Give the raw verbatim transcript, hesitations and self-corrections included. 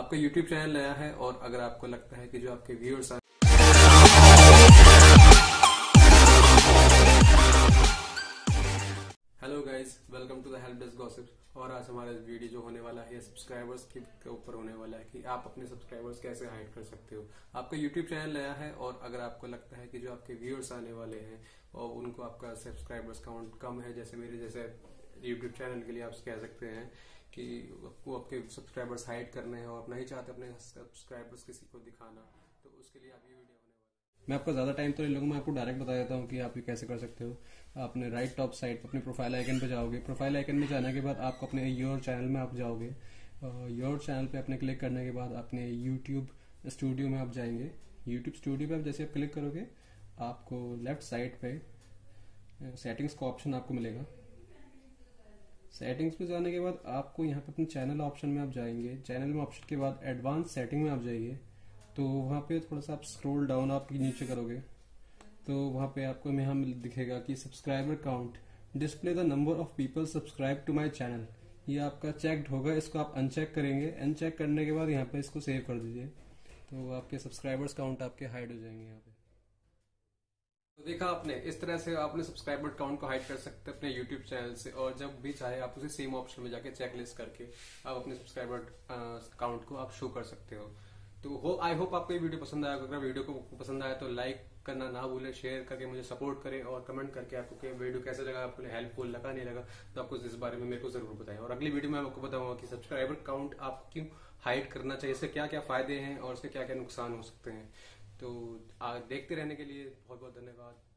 आपका YouTube channel नया है और अगर आपको लगता है कि जो आपके viewers hello guys, welcome to the help desk gossips. और आज हमारा वीडियो जो होने वाला है सब्सक्राइबर्स के ऊपर होने वाला है कि आप अपने सब्सक्राइबर्स कैसे हाइड कर सकते हो। आपका यूट्यूब चैनल नया है और अगर आपको लगता है कि जो आपके व्यूअर्स आने वाले हैं और उनको आपका सब्सक्राइबर्स काउंट कम है, जैसे मेरे जैसे यूट्यूब चैनल के लिए आप कह सकते हैं कि आपको आपके सब्सक्राइबर्स हाइड करने हैं और नहीं चाहते अपने सब्सक्राइबर्स किसी को दिखाना, तो उसके लिए आप ये वीडियो मैं आपका ज्यादा टाइम तो नहीं लूंगा। मैं आपको डायरेक्ट बता देता हूँ कि आप ये कैसे कर सकते हो। आपने राइट टॉप साइड अपने प्रोफाइल आइकन पे जाओगे। प्रोफाइल आइकन में जाने के बाद आपको अपने योर चैनल में आप जाओगे। योर चैनल पे आपने क्लिक करने के बाद अपने YouTube स्टूडियो में आप जाएंगे। YouTube स्टूडियो पे आप जैसे आप क्लिक करोगे आपको लेफ्ट साइड पे सेटिंग्स का ऑप्शन आपको मिलेगा। सेटिंग्स पे जाने के बाद आपको यहाँ पे अपने चैनल ऑप्शन में आप जाएंगे। चैनल में ऑप्शन के बाद एडवांस सेटिंग में आप जाइए, तो वहाँ पे थोड़ा सा आप स्क्रॉल डाउन आप नीचे करोगे तो वहाँ पे आपको यहाँ दिखेगा कि subscriber count, display the number of people subscribe to my channel. ये आपका चेक्ड होगा, इसको आप अनचेक करेंगे। अनचेक करने के बाद यहाँ पे इसको सेव कर दीजिए, तो आपके सब्सक्राइबर्स काउंट आपके हाइड हो जाएंगे। यहाँ पे तो देखा आपने, इस तरह से आपने सब्सक्राइबर काउंट को हाइड कर सकते हैं अपने यूट्यूब चैनल से। और जब भी चाहे आप उसे सेम ऑप्शन में जाके चेकलिस्ट करके आप अपने सब्सक्राइबर काउंट को आप शो कर सकते हो। तो हो आई होप आपको ये वीडियो पसंद आया। अगर वीडियो को पसंद आया तो लाइक करना ना भूलें, शेयर करके मुझे सपोर्ट करें और कमेंट करके आपको कि वीडियो कैसा लगा, आपको हेल्पफुल लगा नहीं लगा तो आपको इस बारे में मेरे को जरूर बताएं। और अगली वीडियो में आपको बताऊंगा कि सब्सक्राइबर काउंट आप क्यों हाइड करना चाहिए, इससे क्या क्या फायदे हैं और इसके क्या क्या नुकसान हो सकते हैं। तो देखते रहने के लिए बहुत बहुत धन्यवाद।